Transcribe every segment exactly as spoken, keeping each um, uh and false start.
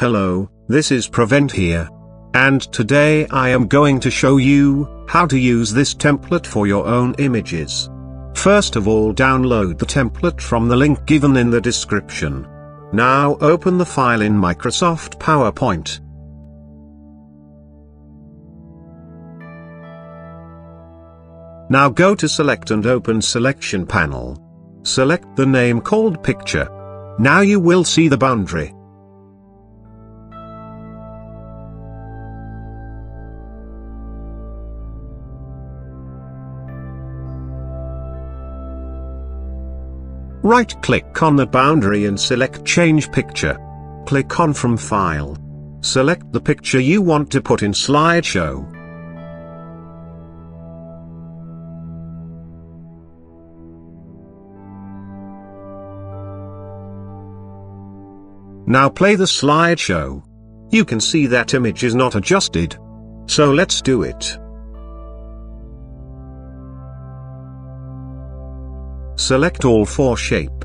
Hello, this is Pravind here. And today I am going to show you how to use this template for your own images. First of all, download the template from the link given in the description. Now open the file in Microsoft PowerPoint. Now go to Select and open Selection Panel. Select the name called Picture. Now you will see the boundary. Right-click on the boundary and select Change Picture. Click on From File. Select the picture you want to put in slideshow. Now play the slideshow. You can see that image is not adjusted. So let's do it. Select all four shape.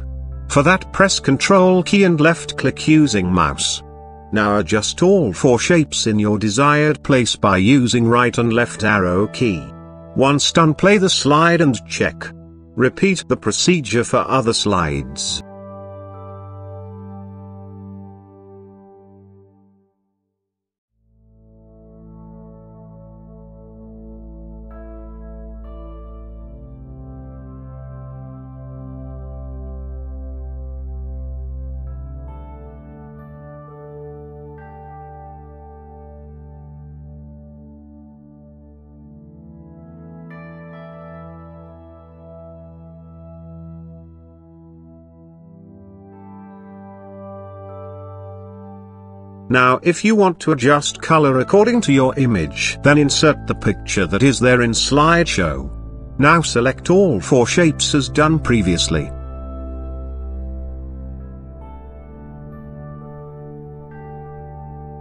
For that, press Ctrl key and left click using mouse. Now adjust all four shapes in your desired place by using right and left arrow key. Once done, play the slide and check. Repeat the procedure for other slides. Now if you want to adjust color according to your image, then insert the picture that is there in slideshow. Now select all four shapes as done previously.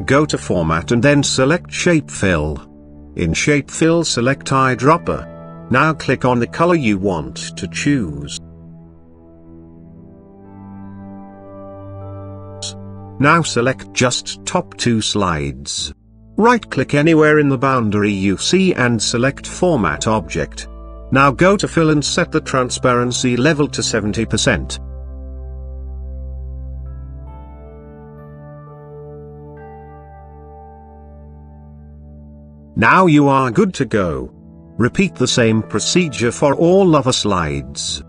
Go to Format and then select Shape Fill. In Shape Fill, select Eyedropper. Now click on the color you want to choose. Now select just top two slides. Right-click anywhere in the boundary you see and select Format Object. Now go to Fill and set the transparency level to seventy percent. Now you are good to go. Repeat the same procedure for all other slides.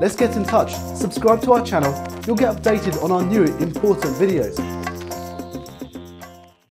Let's get in touch, subscribe to our channel, you'll get updated on our new important videos.